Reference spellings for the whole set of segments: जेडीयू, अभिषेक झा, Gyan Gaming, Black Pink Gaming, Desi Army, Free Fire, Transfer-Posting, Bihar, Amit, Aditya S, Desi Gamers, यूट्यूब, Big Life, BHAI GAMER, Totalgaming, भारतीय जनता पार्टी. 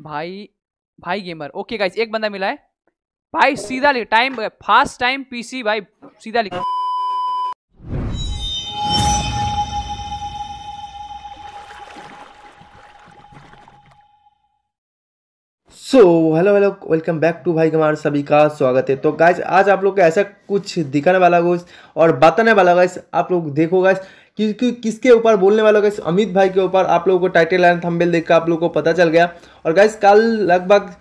भाई भाई gamer. Okay guys एक बंदा मिला है भाई, सीधा लिख टाइम फास्ट टाइम पीसी भाई सीधा लिख। So hello hello welcome back to भाई गमर, सभी का स्वागत है। तो गाइस आज आप लोग का ऐसा कुछ दिखाने वाला गाइस और बताने वाला गाइस, आप लोग देखो गाइस किसके ऊपर बोलने वाला गाइस, अमित भाई के ऊपर। आप लोगों को टाइटल एंड थंबनेल देखकर आप लोगों को पता चल गया। और गाइस कल लगभग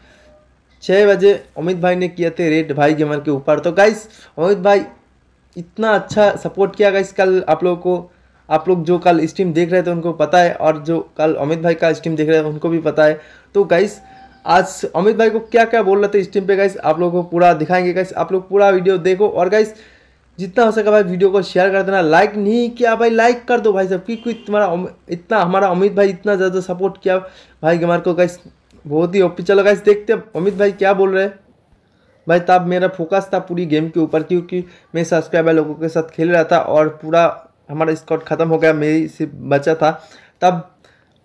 6 बजे अमित भाई ने किए थे रेड भाई गमर के ऊपर। तो गाइस अमित भाई इतना अच्छा सपोर्ट किया गाइस कल आप लोगों को। आप लोग जो कल स्ट्रीम देख रहे थे उनको पता है, और जो कल अमित भाई का स्ट्रीम देख रहे थे उनको भी पता है। तो गाइस आज अमित भाई को क्या क्या बोल रहे थे स्ट्रीम पे गाइस आप लोगों को पूरा दिखाएंगे। गाइस आप लोग पूरा वीडियो देखो, और गाइस जितना हो सके भाई वीडियो को शेयर कर देना। लाइक नहीं किया भाई लाइक कर दो भाई साहब, क्योंकि हमारा अमित भाई इतना ज़्यादा सपोर्ट किया भाई गमर को गाइस, बहुत ही ओपी। चलो गाइस देखते हैं अमित भाई क्या बोल रहे हैं। भाई तब मेरा फोकस था पूरी गेम के ऊपर, क्योंकि मैं सब्सक्राइबर लोगों के साथ खेल रहा था और पूरा हमारा स्क्वाड खत्म हो गया, मेरी सिर्फ बचा था तब,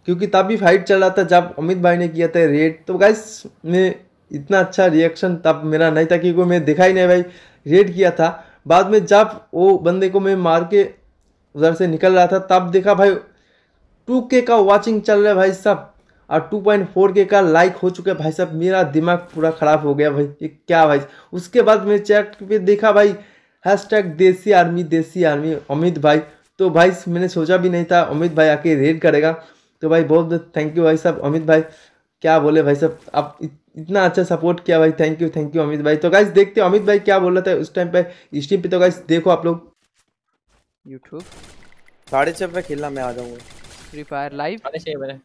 क्योंकि तब भी फाइट चल रहा था जब अमित भाई ने किया था रेड। तो गाइस मैं इतना अच्छा रिएक्शन तब मेरा नहीं था, क्योंकि मैं देखा ही नहीं भाई रेड किया था। बाद में जब वो बंदे को मैं मार के उधर से निकल रहा था तब देखा भाई 2K का वाचिंग चल रहा है भाई साहब, और 2.4K का लाइक हो चुका है भाई साहब। मेरा दिमाग पूरा ख़राब हो गया भाई, ये क्या भाई। उसके बाद मैं चैट पर देखा भाई हैशटैग देसी आर्मी अमित भाई। तो भाई मैंने सोचा भी नहीं था अमित भाई आके रेड करेगा। तो भाई बहुत थैंक यू भाई साहब अमित भाई, क्या बोले भाई साहब, आप इतना अच्छा सपोर्ट किया भाई, थैंक यू अमित भाई। तो गाइस देखते हो अमित भाई क्या बोल रहा था उस टाइम पे स्ट्रीम पे। तो गाइस देखो आप लोग यूट्यूब 6:30 पे खेलना, मैं आ जाऊंगा फ्री फायर लाइव 6:30 बजे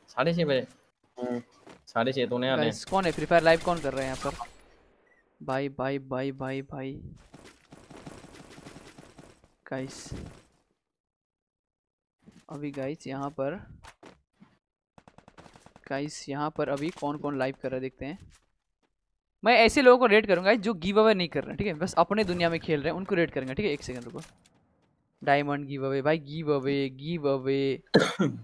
6:30 तो नहीं आने। गाइस कौन है फ्री फायर लाइव कौन कर रहे हैं यहां पर? भाई भाई भाई भाई भाई गाइस अभी गाइस यहाँ पर अभी कौन कौन लाइव कर रहा है देखते हैं। मैं ऐसे लोगों को रेड करूँगा जो गिव अवे नहीं कर रहे हैं, ठीक है, बस अपने दुनिया में खेल रहे हैं उनको रेड करेंगे, ठीक है। 1 सेकंड रुको, डायमंड गिव अवे भाई, गिव अवे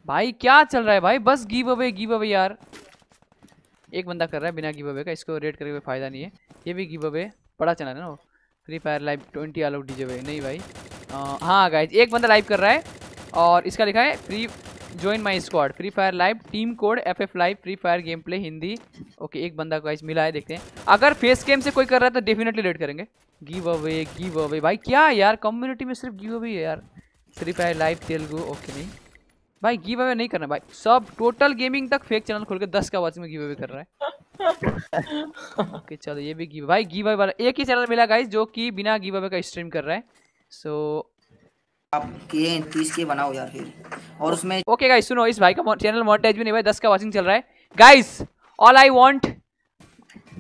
भाई क्या चल रहा है भाई, बस गिव अवे यार। एक बंदा कर रहा है बिना गिव अवे का, इसको रेड करके फ़ायदा नहीं है। ये भी गिव अवे बड़ा चला रहा है ना वो free fire live 20 all out DJ नहीं भाई। हाँ गाइज एक बंदा लाइव कर रहा है और इसका लिखा है free join my squad free fire live team code FF live free fire game play Hindi. Okay एक बंदा गाइस मिला है, देखते हैं। अगर फेस गेम से कोई कर रहा है तो डेफिनेटली रेड करेंगे। गिव अवे भाई क्या यार, कम्युनिटी में सिर्फ गिव अवे है यार। Free fire live Telugu okay नहीं भाई, गिव अवे नहीं करना भाई। सब टोटल गेमिंग तक फेक चैनल खोल के 10 का वाचिंग में गिव अवे कर रहा है। ओके चलो ये भी गिव भाई, गिव अवे वाला एक ही चैनल मिला गाइस जो कि बिना गिव अवे का स्ट्रीम कर रहा है। सो आप 30K बनाओ यार फिर, और उसमें ओके गाइस सुनो, इस भाई का चैनल मोनेटाइज भी नहीं भाई, 10 का वाचिंग चल रहा है गाइस। ऑल आई वांट,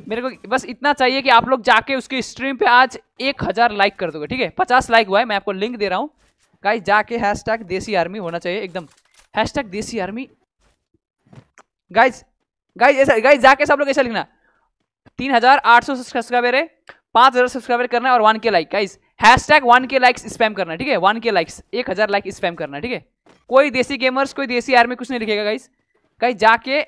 मेरे को बस इतना चाहिए कि आप लोग जाके उसके स्ट्रीम पे आज 1000 लाइक कर दोगे, ठीक है। 50 लाइक हुआ है, मैं आपको लिंक दे रहा हूँ गाइस, जाके हैशटैग देसी आर्मी होना चाहिए एकदम, हैशटैग देसी आर्मी गाइस। गाइस जाके सब लोग ऐसा लिखना 3800 सब्सक्राइबर है, 5000 सब्सक्राइबर करना है, और 1K like guys. Hashtag 1K likes spam करना है, ठीक है, 1K लाइक्स 1000 लाइक स्पैम करना है, ठीक है। कोई देसी गेमर्स कोई देसी आर्मी कुछ नहीं लिखेगा गाइस, कहीं जाके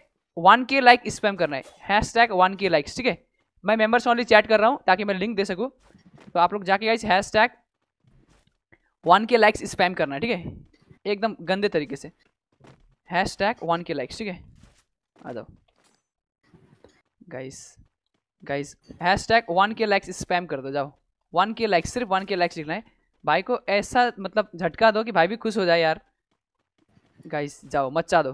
1K लाइक स्पैम करना है, हैशटैग 1K लाइक्स, ठीक है। मैं मेंबर्स ओनली चैट कर रहा हूँ ताकि मैं लिंक दे सकूँ, तो आप लोग जाके guys hashtag 1K likes spam करना है, ठीक है, एकदम गंदे तरीके से हैशटैग 1K लाइक्स, ठीक है। आ जाओ guys hashtag 1K likes spam कर दो, जाओ 1K लाइक्स, सिर्फ 1K लाइक्स लिखना है। भाई को ऐसा मतलब झटका दो कि भाई भी खुश हो जाए यार गाइस, जाओ मचा दो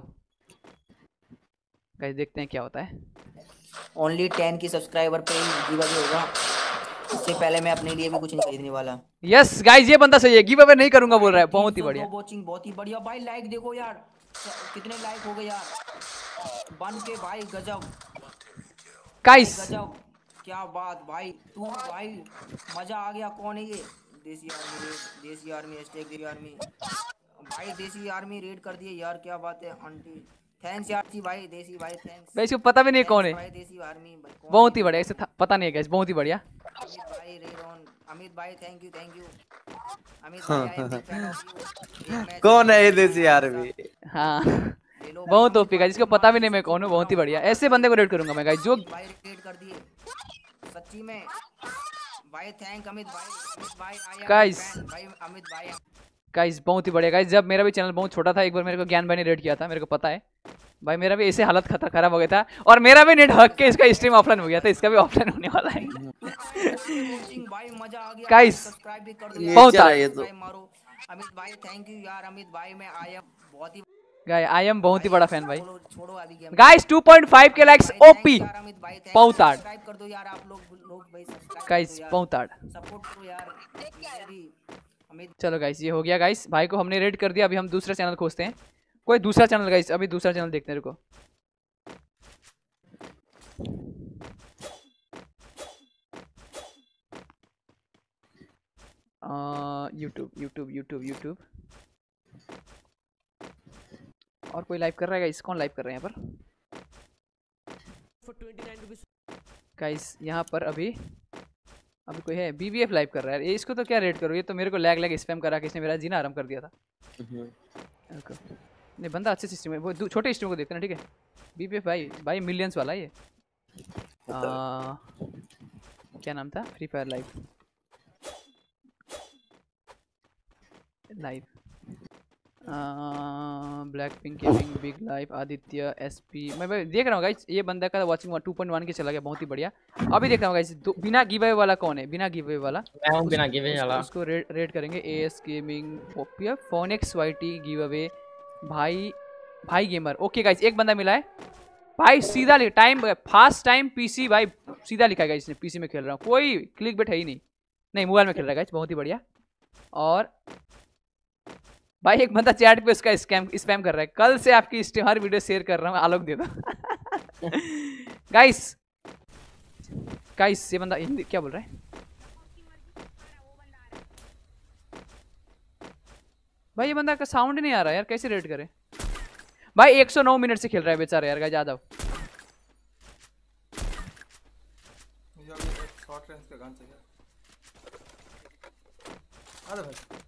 गाइस, देखते हैं क्या होता है। ओनली 10 की सब्सक्राइबर पे गिव अवे होगा, उससे पहले मैं अपने लिए भी कुछ नहीं खरीदने वाला। यस गाइस ये बंदा सही है, गिव अवे नहीं करूंगा बोल रहा है, बहुत ही बढ़िया वॉचिंग, बहुत ही बढ़िया भाई। लाइक देखो यार कितने लाइक हो गए यार, 1K भाई गजब गाइस, गजब क्या बात भाई, तू भाई मजा आ गया। कौन है ये? देसी आर्मी #देसी आर्मी भाई, देसी आर्मी रेड कर दिए यार, क्या बात है आंटी, थैंक्स यार जी भाई, देसी भाई थैंक्स। इसको पता भी नहीं कौन है भाई, देसी आर्मी भाई बहुत ही बढ़िया, ऐसे पता नहीं है गाइस, बहुत ही बढ़िया भाई रेड ऑन। अमित भाई थैंक यू अमित भाई, कौन है ये देसी आर्मी? हां बहुत तोहफी गाइस, इसको पता भी नहीं मैं कौन हूँ, बहुत ही बढ़िया। ऐसे बंदे को रेड करूंगा मैं गाइस जो भाई रेड कर दिए सच्ची में भाई। थैंक अमित भाई गाइस बहुत ही बढ़िया गाइस। जब मेरा भी चैनल बहुत छोटा था एक बार मेरे को ज्ञान भाई ने रेड किया था, मेरे को पता है भाई, मेरा भी ऐसे हालत खराब हो गया था और मेरा भी नेट हक के इसका स्ट्रीम ऑफलाइन हो गया था, इसका भी ऑफलाइन होने वाला है गाइस। बहुत आया तो अमित भाई थैंक यू यार, अमित भाई मैं आया बहुत ही गाइस, आई एम बहुत ही बड़ा फैन भाई गाइस। 2.5 के लाइक्स ओपी पौताड़ कर दो यार आप लोग भाई गाइस, पौताड़ सपोर्ट करो यार। चलो गाइस ये हो गया गाइस, भाई को हमने रेड कर दिया। अभी हम दूसरा चैनल खोजते हैं, कोई दूसरा चैनल गाइस, अभी दूसरा चैनल देखते हैं रुको। यूट्यूब और कोई लाइव कर रहा है गाइस? कौन लाइव कर रहे हैं यहाँ पर गाइस? यहाँ पर अभी कोई है बीबीएफ लाइव कर रहा है। इसको तो क्या रेट करोगे, तो मेरे को लैग स्पैम करा किसने, मेरा जीना आराम कर दिया था। नहीं बंदा अच्छे सिस्टम है, वो छोटे सिस्टम को देखते हैं ठीक है। बीबीएफ भाई भाई मिलियंस वाला ये क्या नाम था, free fire live black pink gaming, big life, Aditya S. मैं भाई देख रहा हूँ गाइस, ये बंदा का वाचिंग 2.1 के चला गया, बहुत ही बढ़िया। अभी देख रहा हूँ गाइस बिना गिवे वाला कौन है, बिना गिवे वाला मैं हूँ, बिना गिवे वाला उसको रेट करेंगे। एएस गेमिंग ओपिया फोनेक्स वाईटी गिव अवे भाई गेमर। ओके गाइस एक बंदा मिला है भाई, सीधा टाइम फास्ट टाइम पीसी भाई, सीधा लिखा है इसने, पीसी में खेल रहा हूँ, कोई क्लिक बेट है ही नहीं, मोबाइल में खेल रहा है गाइस, बहुत ही बढ़िया। और भाई एक बंदा चैट पे उसका स्पैम कर रहा है, कल से आपकी स्ट्रीम हर वीडियो शेयर कर रहा हूँ, आलोक दे दो गाइस। गाइस ये बंदा हिंदी क्या बोल रहा है भाई, ये बंदा का साउंड नहीं आ रहा यार, कैसे रेट करे भाई। 109 मिनट से खेल रहा है बेचारा यार गाइस, यादव शॉर्ट रेंज का गन चाहिए। अरे भाई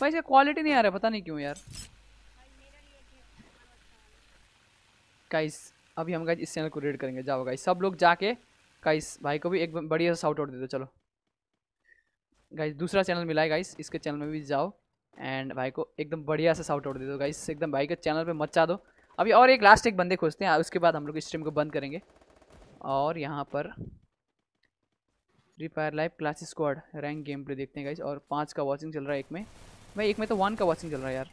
भाई इसका क्वालिटी नहीं आ रहा है, पता नहीं क्यों यार गाइस। अभी हम गाइस इस चैनल को रेड करेंगे, जाओ गाइस सब लोग जाके गाइस भाई को भी एक बढ़िया सा शाउट आउट दे दो। चलो गाइस दूसरा चैनल मिला है गाइस, इसके चैनल में भी जाओ एंड भाई को एकदम बढ़िया सा शाउट आउट दे दो गाइस, एकदम भाई के चैनल पे मचा दो। अभी और एक लास्ट एक बंदे खोजते हैं, उसके बाद हम लोग स्ट्रीम को बंद करेंगे। और यहाँ पर free fire live class squad rank game play देखते हैं गाइस, और 5 का वॉचिंग चल रहा है एक में भाई, एक में तो 1 का वॉचिंग चल रहा है यार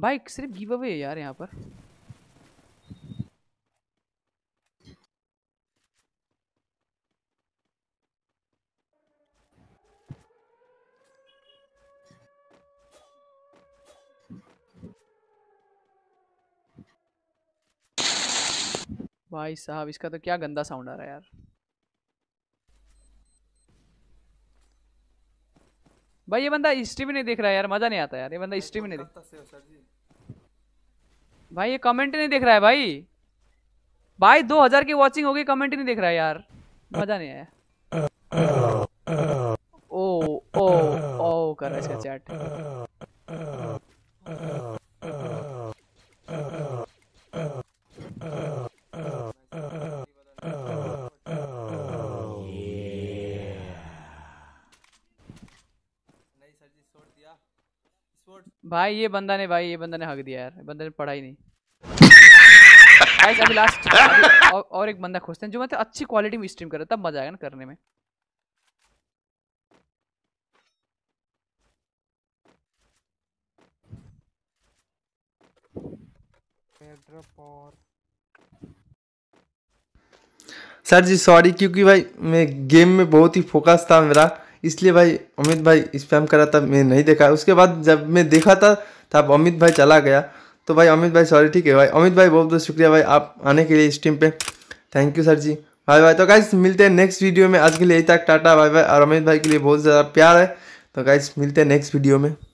भाई, सिर्फ गिव अवे है यार यहाँ पर। भाई साहब इसका तो क्या गंदा साउंड आ रहा है यार भाई, ये बंदा हिस्ट्री भी नहीं देख रहा है यार, मजा नहीं आता यार, ये बंदा हिस्ट्री भी नहीं देख भाई, ये कमेंट नहीं देख रहा है भाई। भाई 2000 की वॉचिंग हो गई, कमेंट नहीं देख रहा है यार, मजा नहीं आया। ओ ओ ओ कर रहा है इसका चैट। भाई ये बंदा ने हक दिया यार, बंदा ने पढ़ा ही नहीं गाइस। अभी लास्ट और एक बंदा खोजते हैं जो मतलब अच्छी क्वालिटी में स्ट्रीम करे, तब मजा आएगा ना करने में। सर जी सॉरी, क्योंकि भाई मैं गेम में बहुत ही फोकस था मेरा, इसलिए भाई अमित भाई स्पैम करा था, मैं नहीं देखा। उसके बाद जब मैं देखा था तब अमित भाई चला गया, तो भाई अमित भाई सॉरी, ठीक है भाई। अमित भाई बहुत बहुत शुक्रिया भाई आप आने के लिए स्ट्रीम पे, thank you sir ji, bye bye. तो गाइस मिलते हैं नेक्स्ट वीडियो में, आज के लिए यही तक, टाटा बाय बाय। और अमित भाई के लिए बहुत ज़्यादा प्यार है, तो गाइस मिलते हैं नेक्स्ट वीडियो में।